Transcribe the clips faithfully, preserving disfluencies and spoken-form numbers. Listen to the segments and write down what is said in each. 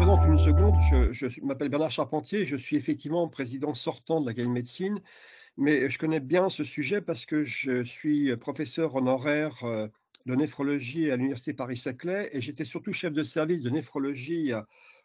présente une seconde. Je, je m'appelle Bernard Charpentier, je suis effectivement président sortant de la Académie de médecine, mais je connais bien ce sujet parce que je suis professeur honoraire de néphrologie à l'Université Paris-Saclay et j'étais surtout chef de service de néphrologie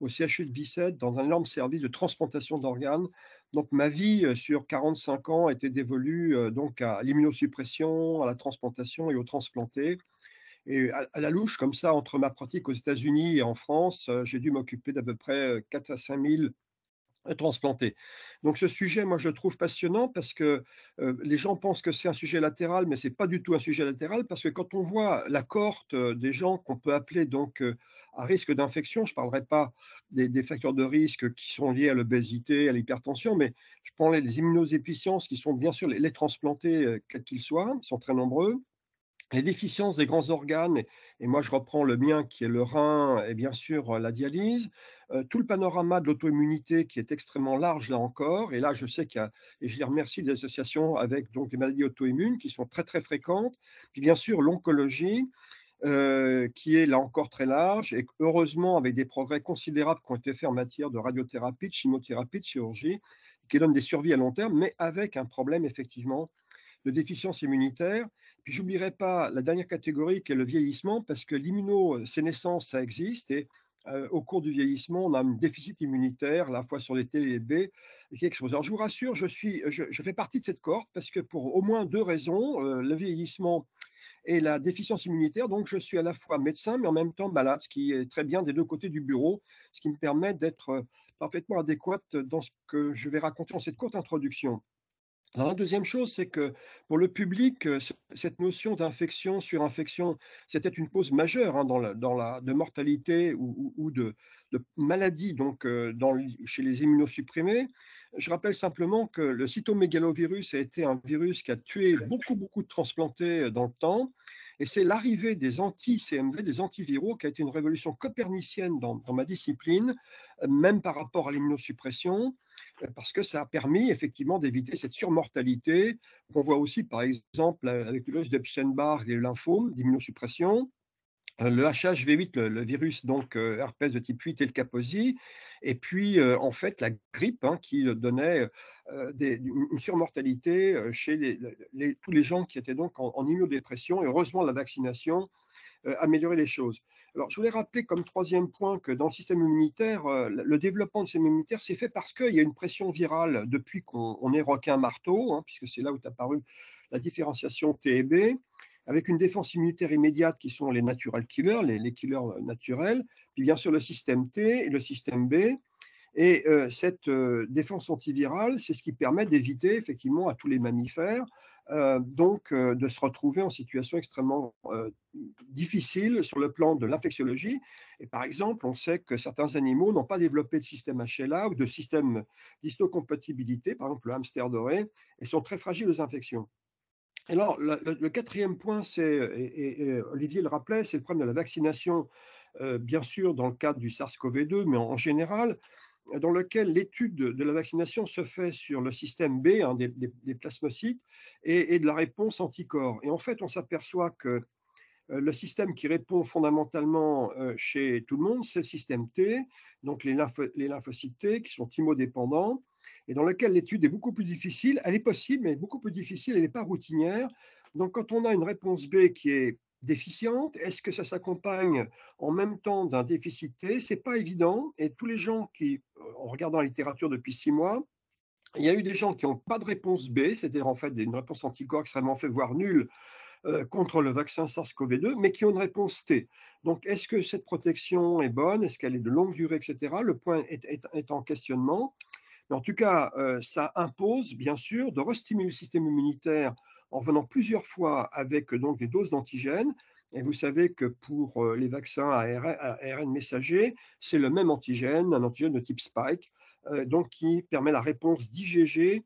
au C H U de Bicêtre dans un énorme service de transplantation d'organes. Donc ma vie sur quarante-cinq ans était dévolue donc à l'immunosuppression, à la transplantation et aux transplantés. Et à la louche, comme ça, entre ma pratique aux États-Unis et en France, j'ai dû m'occuper d'à peu près quatre à cinq mille transplantés. Donc ce sujet, moi, je le trouve passionnant parce que euh, les gens pensent que c'est un sujet latéral, mais ce n'est pas du tout un sujet latéral parce que quand on voit la cohorte des gens qu'on peut appeler donc euh, à risque d'infection, je ne parlerai pas des, des facteurs de risque qui sont liés à l'obésité, à l'hypertension, mais je prends les, les immunodéficiences qui sont bien sûr les, les transplantés, euh, quels qu'ils soient, sont très nombreux. Les déficiences des grands organes, et moi je reprends le mien qui est le rein et bien sûr la dialyse, euh, tout le panorama de l'auto-immunité qui est extrêmement large là encore, et là je sais qu'il y a, et je les remercie des associations avec donc des maladies auto-immunes qui sont très très fréquentes, puis bien sûr l'oncologie euh, qui est là encore très large, et heureusement avec des progrès considérables qui ont été faits en matière de radiothérapie, de chimiothérapie, de chirurgie, qui donnent des survies à long terme, mais avec un problème effectivement de déficience immunitaire. Puis j'oublierai pas la dernière catégorie qui est le vieillissement, parce que l'immunosénescence, ça existe, et euh, au cours du vieillissement, on a un déficit immunitaire, à la fois sur les T et les B, qui explose. Alors je vous rassure, je, suis, je, je fais partie de cette cohorte, parce que pour au moins deux raisons, euh, le vieillissement et la déficience immunitaire, donc je suis à la fois médecin, mais en même temps malade, ce qui est très bien des deux côtés du bureau, ce qui me permet d'être parfaitement adéquate dans ce que je vais raconter en cette courte introduction. Alors, la deuxième chose, c'est que pour le public, cette notion d'infection, surinfection, c'était une cause majeure hein, dans la, dans la, de mortalité ou, ou, ou de, de maladie donc, dans, chez les immunosupprimés. Je rappelle simplement que le cytomégalovirus a été un virus qui a tué beaucoup, beaucoup de transplantés dans le temps. Et c'est l'arrivée des anti-C M V, des antiviraux, qui a été une révolution copernicienne dans, dans ma discipline, même par rapport à l'immunosuppression, parce que ça a permis effectivement d'éviter cette surmortalité qu'on voit aussi par exemple avec le virus de Epstein-Barr et le lymphome, l'immunosuppression, le H H V huit, le, le virus donc euh, herpès de type huit et le kaposi, et puis euh, en fait la grippe hein, qui donnait euh, des, une surmortalité chez les, les, tous les gens qui étaient donc en, en immunodépression, et heureusement la vaccination euh, améliorait les choses. Alors je voulais rappeler comme troisième point que dans le système immunitaire, euh, le développement du système immunitaire s'est fait parce qu'il y a une pression virale depuis qu'on est requin-marteau, hein, puisque c'est là où est apparue la différenciation T et B, avec une défense immunitaire immédiate qui sont les natural killers, les, les killers naturels, puis bien sûr le système T et le système B. Et euh, cette euh, défense antivirale, c'est ce qui permet d'éviter effectivement à tous les mammifères euh, donc, euh, de se retrouver en situation extrêmement euh, difficile sur le plan de l'infectiologie. Et par exemple, on sait que certains animaux n'ont pas développé de système H L A ou de système d'histocompatibilité, par exemple le hamster doré, et sont très fragiles aux infections. Alors, le, le quatrième point, c'est, et, et Olivier le rappelait, c'est le problème de la vaccination, euh, bien sûr, dans le cadre du SARS-CoV deux, mais en, en général, dans lequel l'étude de la vaccination se fait sur le système B, hein, des, des, des plasmocytes, et, et de la réponse anticorps. Et en fait, on s'aperçoit que le système qui répond fondamentalement chez tout le monde, c'est le système T, donc les, lympho, les lymphocytes T qui sont immunodépendants, et dans lequel l'étude est beaucoup plus difficile. Elle est possible, mais beaucoup plus difficile, elle n'est pas routinière. Donc, quand on a une réponse B qui est déficiente, est-ce que ça s'accompagne en même temps d'un déficit T? Ce n'est pas évident, et tous les gens qui, en regardant la littérature depuis six mois, il y a eu des gens qui n'ont pas de réponse B, c'est-à-dire en fait une réponse anticorps extrêmement faible, voire nulle, euh, contre le vaccin SARS-CoV deux, mais qui ont une réponse T. Donc, est-ce que cette protection est bonne? Est-ce qu'elle est de longue durée, et cetera. Le point est, est, est en questionnement. Mais en tout cas, euh, ça impose, bien sûr, de restimuler le système immunitaire en venant plusieurs fois avec donc, des doses d'antigènes. Et vous savez que pour euh, les vaccins à A R N messager, c'est le même antigène, un antigène de type spike, euh, donc qui permet la réponse d'I G G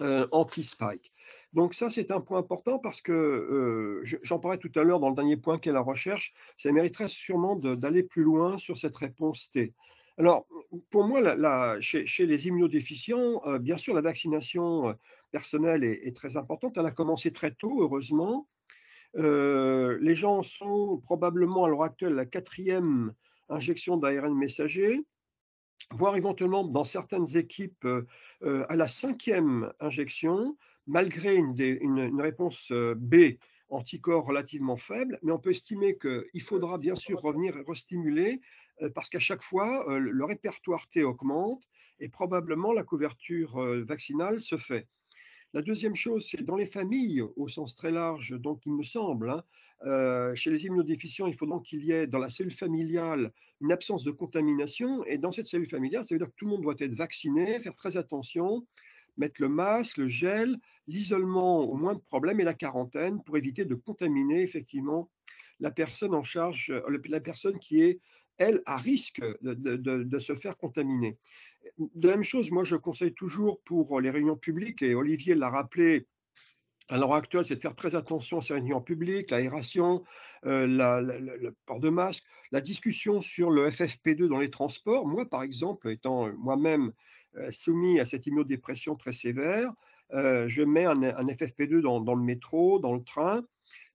euh, anti-spike. Donc ça, c'est un point important parce que, euh, j'en parlais tout à l'heure dans le dernier point qui est la recherche, ça mériterait sûrement d'aller plus loin sur cette réponse T. Alors, pour moi, la, la, chez, chez les immunodéficients, euh, bien sûr, la vaccination euh, personnelle est, est très importante. Elle a commencé très tôt, heureusement. Euh, les gens sont probablement, à l'heure actuelle, la quatrième injection d'A R N messager, voire éventuellement dans certaines équipes euh, à la cinquième injection, malgré une, des, une, une réponse B, anticorps relativement faible, mais on peut estimer qu'il faudra bien sûr revenir et restimuler euh, parce qu'à chaque fois, euh, le répertoire T augmente et probablement la couverture euh, vaccinale se fait. La deuxième chose, c'est dans les familles, au sens très large, donc il me semble, hein, euh, chez les immunodéficients, il faut donc qu'il y ait dans la cellule familiale une absence de contamination. Et dans cette cellule familiale, ça veut dire que tout le monde doit être vacciné, faire très attention, mettre le masque, le gel, l'isolement au moins de problème et la quarantaine pour éviter de contaminer effectivement la personne en charge, la personne qui est, elle, à risque de, de, de se faire contaminer. De la même chose, moi je conseille toujours pour les réunions publiques, et Olivier l'a rappelé à l'heure actuelle, c'est de faire très attention à ces réunions publiques, l'aération, euh, la, la, la, le port de masque, la discussion sur le F F P deux dans les transports. Moi par exemple, étant moi-même soumis à cette immunodépression très sévère, euh, je mets un, un F F P deux dans, dans le métro, dans le train.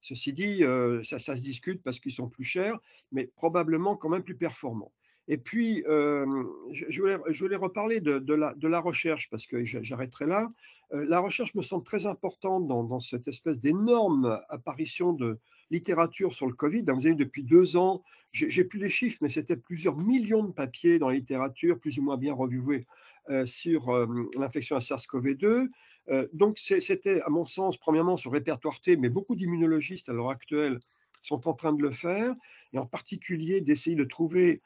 Ceci dit, euh, ça, ça se discute parce qu'ils sont plus chers, mais probablement quand même plus performants. Et puis, euh, je, je, voulais, je voulais reparler de, de, la, de la recherche, parce que j'arrêterai là. Euh, la recherche me semble très importante dans, dans cette espèce d'énorme apparition de littérature sur le Covid. Vous avez vu, depuis deux ans, j'ai plus les chiffres, mais c'était plusieurs millions de papiers dans la littérature, plus ou moins bien revués, Euh, sur euh, l'infection à SARS CoV deux. Euh, donc, c'était, à mon sens, premièrement sur répertoire T, mais beaucoup d'immunologistes à l'heure actuelle sont en train de le faire, et en particulier d'essayer de trouver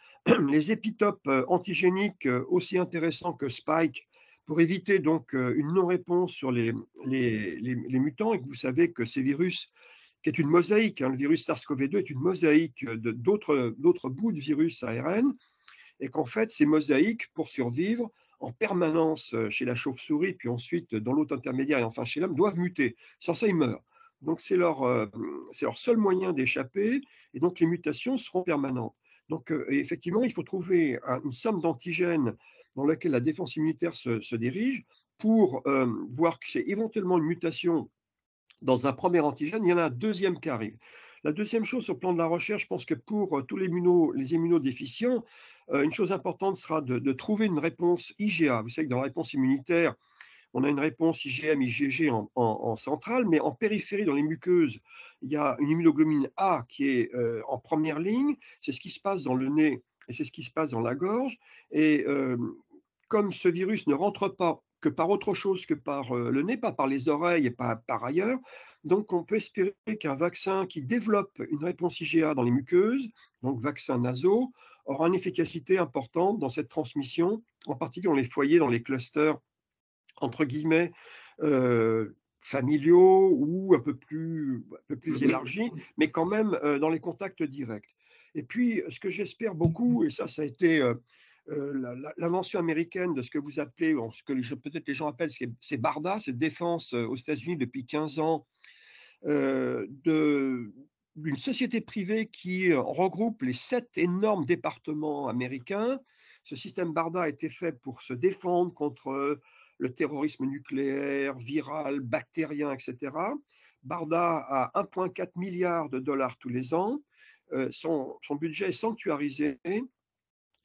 les épitopes antigéniques aussi intéressants que Spike pour éviter donc une non-réponse sur les, les, les, les mutants, et que vous savez que ces virus, qui est une mosaïque, hein, le virus SARS CoV deux est une mosaïque d'autres d'autres bouts de virus A R N, et qu'en fait, ces mosaïques, pour survivre, en permanence chez la chauve-souris, puis ensuite dans l'hôte intermédiaire et enfin chez l'homme, doivent muter. Sans ça, ils meurent. Donc, c'est leur, euh, c'est leur seul moyen d'échapper, et donc les mutations seront permanentes. Donc, euh, effectivement, il faut trouver un, une somme d'antigènes dans laquelle la défense immunitaire se, se dirige pour euh, voir que c'est éventuellement une mutation dans un premier antigène, il y en a un deuxième qui arrive. La deuxième chose sur le plan de la recherche, je pense que pour tous les, immuno, les immunodéficients, euh, une chose importante sera de, de trouver une réponse I G A. Vous savez que dans la réponse immunitaire, on a une réponse I G M, I G G en, en, en centrale, mais en périphérie, dans les muqueuses, il y a une immunoglobine A qui est euh, en première ligne. C'est ce qui se passe dans le nez et c'est ce qui se passe dans la gorge. Et euh, comme ce virus ne rentre pas que par autre chose que par euh, le nez, pas par les oreilles et pas par ailleurs, donc, on peut espérer qu'un vaccin qui développe une réponse I G A dans les muqueuses, donc vaccin naso, aura une efficacité importante dans cette transmission, en particulier dans les foyers, dans les clusters, entre guillemets, euh, familiaux ou un peu plus, un peu plus élargis, mais quand même euh, dans les contacts directs. Et puis, ce que j'espère beaucoup, et ça, ça a été euh, euh, l'invention américaine de ce que vous appelez, bon, ce que peut-être les gens appellent, c'est BARDA, cette défense euh, aux États-Unis depuis quinze ans, Euh, d'une société privée qui regroupe les sept énormes départements américains. Ce système BARDA a été fait pour se défendre contre le terrorisme nucléaire, viral, bactérien, et cetera. BARDA a un virgule quatre milliard de dollars tous les ans. Euh, son, son budget est sanctuarisé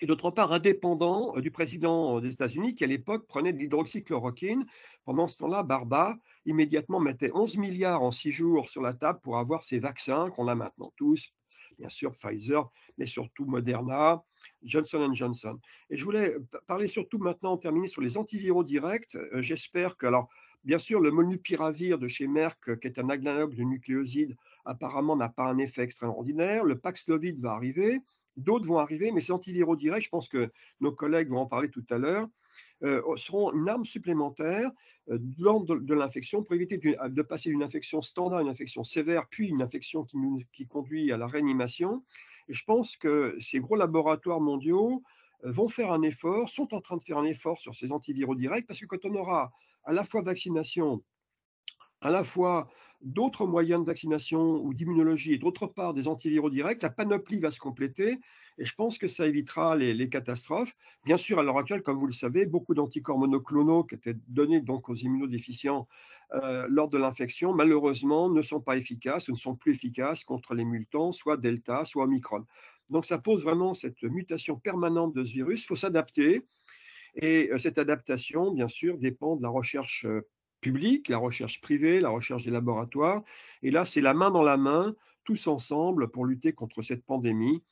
et d'autre part indépendant du président des États-Unis qui, à l'époque, prenait de l'hydroxychloroquine. Pendant ce temps-là, BARDA immédiatement mettait onze milliards en six jours sur la table pour avoir ces vaccins qu'on a maintenant tous, bien sûr Pfizer, mais surtout Moderna, Johnson and Johnson. Et je voulais parler surtout maintenant, terminer sur les antiviraux directs. Euh, J'espère que, alors, bien sûr, le molnupiravir de chez Merck, qui est un analogue de nucléoside, apparemment n'a pas un effet extraordinaire. Le Paxlovid va arriver. D'autres vont arriver, mais ces antiviraux directs, je pense que nos collègues vont en parler tout à l'heure, euh, seront une arme supplémentaire euh, lors de, de l'infection pour éviter de, de passer d'une infection standard à une infection sévère, puis une infection qui, nous, qui conduit à la réanimation. Et je pense que ces gros laboratoires mondiaux euh, vont faire un effort, sont en train de faire un effort sur ces antiviraux directs, parce que quand on aura à la fois vaccination, à la fois d'autres moyens de vaccination ou d'immunologie et d'autre part des antiviraux directs, la panoplie va se compléter et je pense que ça évitera les, les catastrophes. Bien sûr, à l'heure actuelle, comme vous le savez, beaucoup d'anticorps monoclonaux qui étaient donnés donc aux immunodéficients euh, lors de l'infection, malheureusement, ne sont pas efficaces, ne sont plus efficaces contre les mutants, soit Delta, soit Omicron. Donc, ça pose vraiment cette mutation permanente de ce virus. Il faut s'adapter. Et cette adaptation, bien sûr, dépend de la recherche publique, la recherche privée, la recherche des laboratoires. Et là, c'est la main dans la main, tous ensemble, pour lutter contre cette pandémie.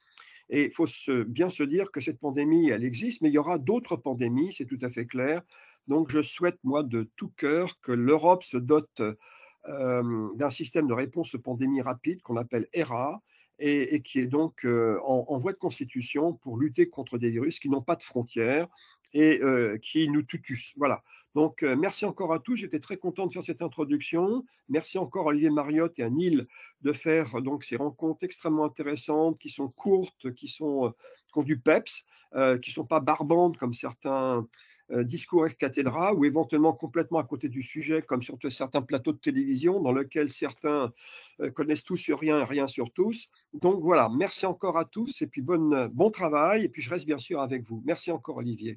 Et il faut se, bien se dire que cette pandémie, elle existe, mais il y aura d'autres pandémies, c'est tout à fait clair. Donc, je souhaite, moi, de tout cœur que l'Europe se dote euh, d'un système de réponse aux pandémies rapides qu'on appelle E R A, Et, et qui est donc euh, en, en voie de constitution pour lutter contre des virus qui n'ont pas de frontières et euh, qui nous tutussent. Voilà. Donc, euh, merci encore à tous. J'étais très content de faire cette introduction. Merci encore à Olivier Mariotte et à Niel de faire donc, ces rencontres extrêmement intéressantes qui sont courtes, qui, sont, euh, qui ont du peps, euh, qui ne sont pas barbantes comme certains euh, discours ex cathedra ou éventuellement complètement à côté du sujet comme sur certains plateaux de télévision dans lesquels certains connaissent tous sur rien et rien sur tous. Donc voilà, merci encore à tous et puis bonne, bon travail. Et puis je reste bien sûr avec vous. Merci encore Olivier.